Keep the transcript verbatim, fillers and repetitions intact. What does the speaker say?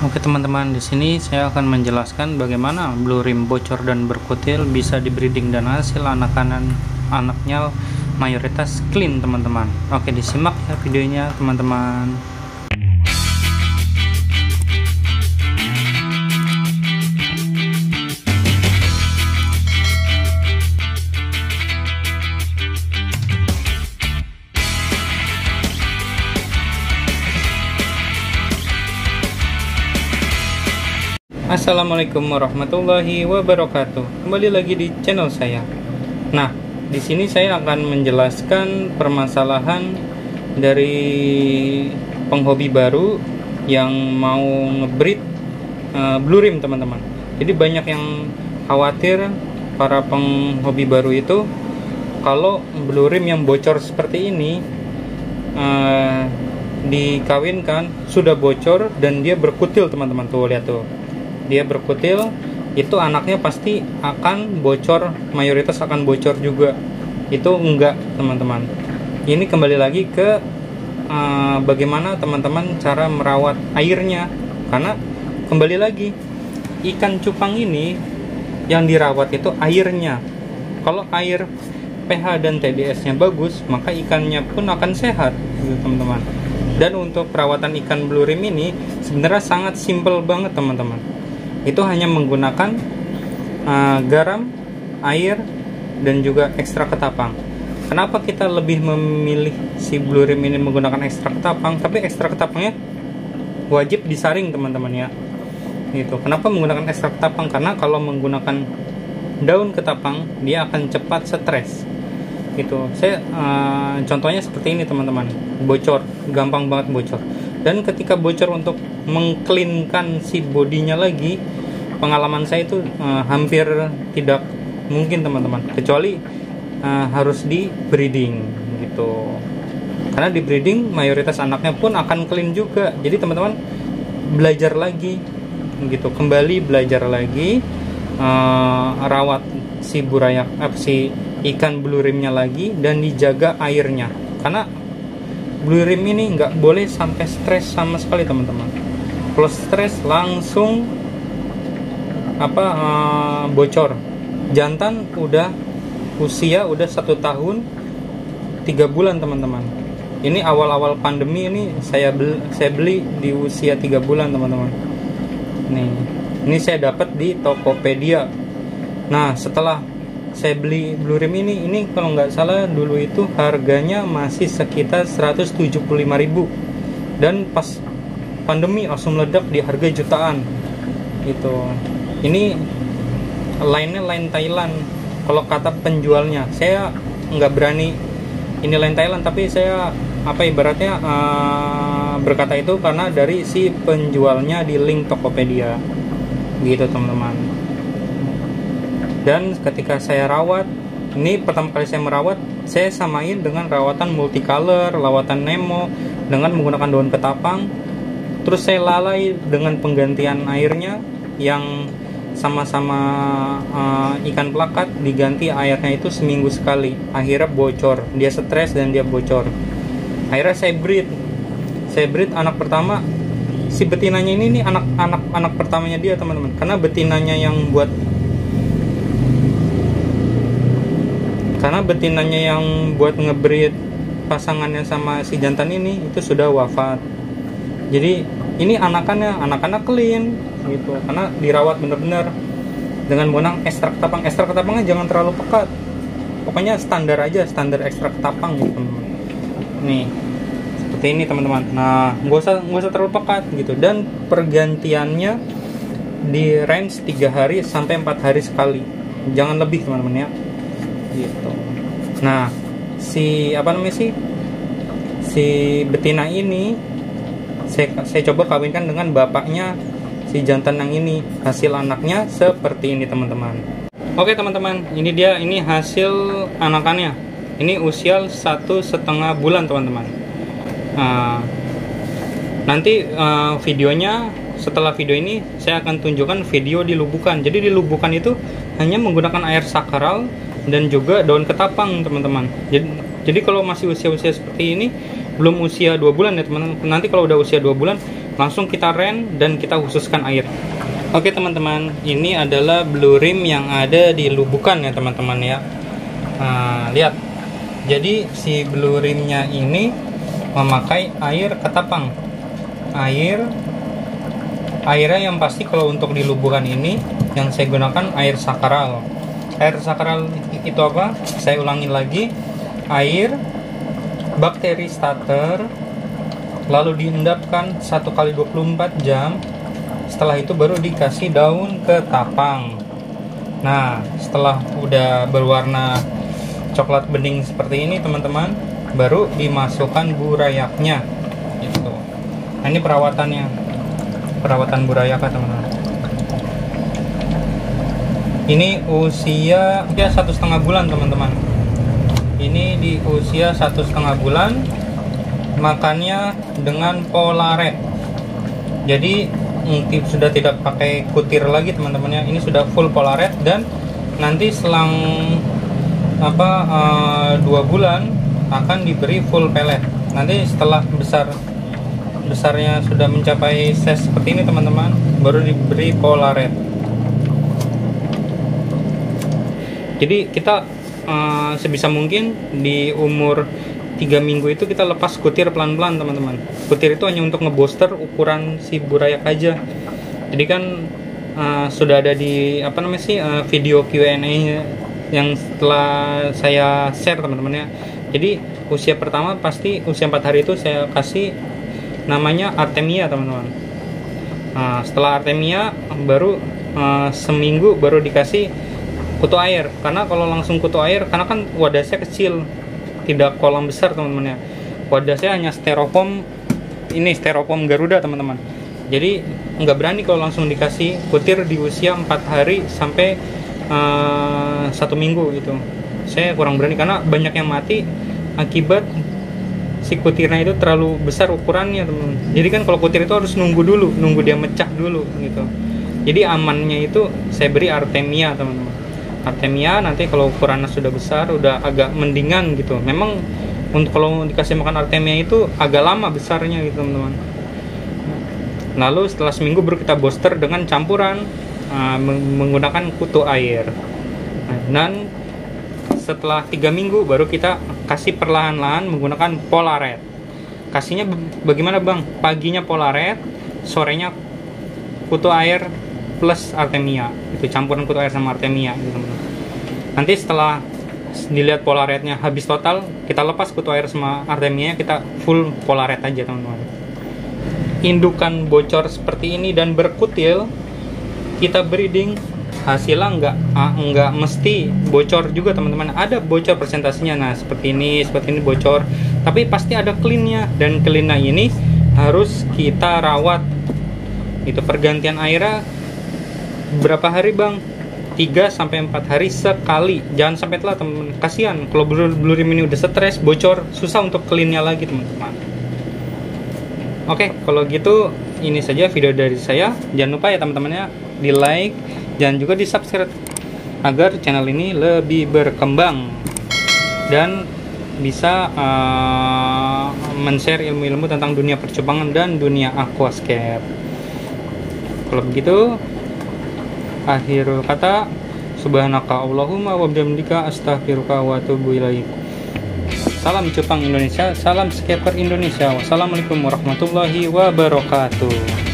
Oke teman-teman, di sini saya akan menjelaskan bagaimana bluerim bocor dan berkutil bisa dibreeding dan hasil anak-anak anaknya mayoritas clean teman-teman. Oke, disimak ya videonya teman-teman. Assalamualaikum warahmatullahi wabarakatuh. Kembali lagi di channel saya. Nah, di sini saya akan menjelaskan permasalahan dari penghobi baru yang mau ngebreed uh, bluerim teman-teman. Jadi banyak yang khawatir para penghobi baru itu kalau bluerim yang bocor seperti ini uh, dikawinkan sudah bocor dan dia berkutil teman-teman. Tuh lihat tuh. Dia berkutil, itu anaknya pasti akan bocor, mayoritas akan bocor juga. Itu enggak teman-teman. Ini kembali lagi ke uh, bagaimana teman-teman cara merawat airnya, karena kembali lagi ikan cupang ini yang dirawat itu airnya. Kalau air pH dan T D S-nya bagus, maka ikannya pun akan sehat gitu teman-teman. Dan untuk perawatan ikan bluerim ini sebenarnya sangat simple banget teman-teman. Itu hanya menggunakan uh, garam, air, dan juga ekstrak ketapang. Kenapa kita lebih memilih si bluerim ini menggunakan ekstrak ketapang? Tapi ekstrak ketapangnya wajib disaring teman-teman ya. Gitu. Kenapa menggunakan ekstrak ketapang? Karena kalau menggunakan daun ketapang dia akan cepat stres. Gitu. Saya uh, contohnya seperti ini teman-teman. Bocor, gampang banget bocor. Dan ketika bocor untuk mengklinkan si bodinya lagi, pengalaman saya itu uh, hampir tidak mungkin teman-teman, kecuali uh, harus di breeding gitu. Karena di breeding mayoritas anaknya pun akan clean juga. Jadi teman-teman belajar lagi gitu, kembali belajar lagi uh, rawat si burayak eh, si ikan bluerimnya lagi dan dijaga airnya, karena bluerim ini nggak boleh sampai stres sama sekali teman-teman. Kalau stres langsung apa uh, bocor. Jantan udah usia udah satu tahun tiga bulan teman-teman. Ini awal-awal pandemi ini saya beli, saya beli di usia tiga bulan teman-teman. Nih, ini saya dapat di Tokopedia. Nah, setelah saya beli bluerim ini, ini kalau nggak salah dulu itu harganya masih sekitar seratus tujuh puluh lima ribu, dan pas pandemi langsung meledak di harga jutaan gitu. Ini lainnya lain Thailand kalau kata penjualnya. Saya nggak berani ini lain Thailand, tapi saya apa ibaratnya uh, berkata itu karena dari si penjualnya di link Tokopedia gitu teman-teman. Dan ketika saya rawat, ini pertama kali saya merawat, saya samain dengan rawatan multicolor, rawatan Nemo, dengan menggunakan daun ketapang. Terus saya lalai dengan penggantian airnya yang sama-sama uh, ikan pelakat, diganti airnya itu seminggu sekali. Akhirnya bocor, dia stres dan dia bocor. Akhirnya saya breed, saya breed anak pertama. Si betinanya ini nih anak-anak anak pertamanya dia teman-teman, karena betinanya yang buat Karena betinanya yang buat ngebreed pasangannya sama si jantan ini itu sudah wafat. Jadi ini anakannya, anak-anak clean gitu. Karena dirawat benar-benar dengan menggunakan ekstrak ketapang. Ekstrak ketapangnya jangan terlalu pekat. Pokoknya standar aja, standar ekstrak ketapang gitu. Nih, seperti ini teman-teman. Nah, nggak usah nggak usah terlalu pekat gitu. Dan pergantiannya di range tiga hari sampai empat hari sekali. Jangan lebih teman-teman ya. Gitu. Nah, si apa namanya sih? Si betina ini saya, saya coba kawinkan dengan bapaknya si jantan yang ini. Hasil anaknya seperti ini, teman-teman. Oke, teman-teman. Ini dia, ini hasil anakannya. Ini usia satu setengah bulan, teman-teman. Nah, nanti uh, videonya setelah video ini saya akan tunjukkan video di lubukan. Jadi di lubukan itu hanya menggunakan air sakral dan juga daun ketapang teman-teman. Jadi, jadi kalau masih usia-usia seperti ini, belum usia dua bulan ya teman-teman. Nanti kalau udah usia dua bulan langsung kita rem dan kita khususkan air. Oke teman-teman, ini adalah bluerim yang ada di lubukan ya teman-teman ya. Nah, lihat, jadi si bluerimnya ini memakai air ketapang, air airnya yang pasti kalau untuk di lubukan ini yang saya gunakan air sakral. Air sakral itu apa? Saya ulangin lagi, air bakteri starter, lalu diendapkan satu kali dua puluh empat jam. Setelah itu baru dikasih daun ketapang. Nah, setelah udah berwarna coklat bening seperti ini teman-teman, baru dimasukkan burayaknya gitu. Nah, ini perawatannya, perawatan burayaknya teman-teman. Ini usia ya satu setengah bulan teman-teman. Ini di usia satu setengah bulan, makannya dengan polare. Jadi sudah tidak pakai kutir lagi teman-temannya. Ini sudah full polaret, dan nanti selang apa uh, dua bulan akan diberi full pellet. Nanti setelah besar besarnya sudah mencapai size seperti ini teman-teman, baru diberi polaret. Jadi kita uh, sebisa mungkin di umur tiga minggu itu kita lepas kutir pelan-pelan teman-teman. Kutir itu hanya untuk ngebooster ukuran si burayak aja. Jadi kan uh, sudah ada di apa namanya sih uh, video Q and A yang setelah saya share teman-teman ya. Jadi usia pertama pasti usia empat hari itu saya kasih namanya Artemia teman-teman. Nah, setelah Artemia baru uh, seminggu baru dikasih kutu air. Karena kalau langsung kutu air, karena kan wadah saya kecil, tidak kolam besar teman-teman ya. Wadah saya hanya styrofoam, ini styrofoam Garuda teman-teman. Jadi nggak berani kalau langsung dikasih kutir di usia empat hari sampai uh, satu minggu gitu. Saya kurang berani karena banyak yang mati akibat si kutirnya itu terlalu besar ukurannya teman-teman. Jadi kan kalau kutir itu harus nunggu dulu, nunggu dia mecah dulu gitu. Jadi amannya itu saya beri Artemia teman-teman. Artemia nanti kalau ukurannya sudah besar, udah agak mendingan gitu. Memang untuk kalau dikasih makan Artemia itu agak lama besarnya gitu teman-teman. Lalu setelah seminggu baru kita booster dengan campuran uh, menggunakan kutu air. Dan setelah tiga minggu baru kita kasih perlahan-lahan menggunakan polaret. Kasihnya bagaimana bang? Paginya polaret, sorenya kutu air plus Artemia, itu campuran kutu air sama Artemia gitu. Nanti setelah dilihat polaretnya habis total, kita lepas kutu air sama Artemia, kita full polaret aja teman-teman. Indukan bocor seperti ini dan berkutil, kita breeding, hasilnya nggak nggak mesti bocor juga teman-teman. Ada bocor persentasenya, nah seperti ini seperti ini bocor, tapi pasti ada cleannya, dan cleannya ini harus kita rawat. Itu pergantian airnya berapa hari bang? tiga sampai empat hari sekali. Jangan sampai telat teman-teman. Kasihan kalau bluerim ini udah stres, bocor, susah untuk cleannya lagi teman-teman. Oke, kalau gitu ini saja video dari saya. Jangan lupa ya teman-teman ya, di like dan juga di subscribe agar channel ini lebih berkembang dan bisa uh, men-share ilmu-ilmu tentang dunia percupangan dan dunia aquascape. Kalau begitu, akhirul kata, subhanaka Allahumma wa bihamdika astaghfiruka wa atubu ilaik. Salam cupang Indonesia, salam skaper Indonesia. Wassalamualaikum warahmatullahi wabarakatuh.